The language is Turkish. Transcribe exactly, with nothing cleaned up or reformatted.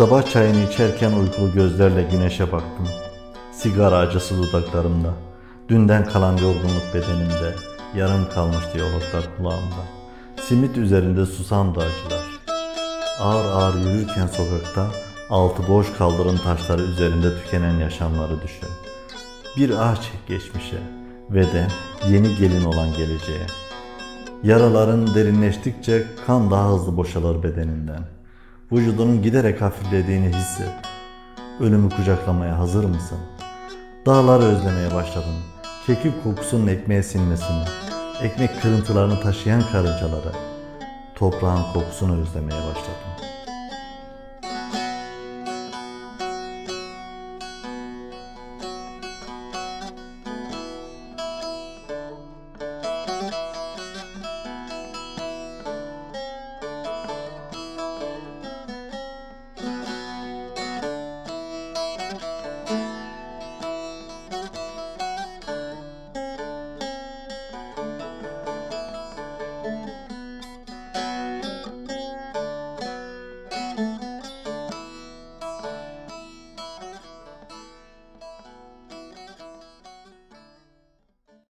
Sabah çayını içerken uykulu gözlerle güneşe baktım. Sigara acısı dudaklarımda, dünden kalan yorgunluk bedenimde, yarım kalmış diyaloglar kulağımda. Simit üzerinde susam dağcılar. Ağır ağır yürürken sokakta, altı boş kaldırım taşları üzerinde tükenen yaşamları düşün. Bir ah çek geçmişe ve de yeni gelin olan geleceğe. Yaraların derinleştikçe kan daha hızlı boşalır bedeninden. Vücudunun giderek hafiflediğini hisset. Ölümü kucaklamaya hazır mısın? Dağları özlemeye başladım. Kekik kokusunun ekmeğe sinmesini, ekmek kırıntılarını taşıyan karıncaları, toprağın kokusunu özlemeye başladım.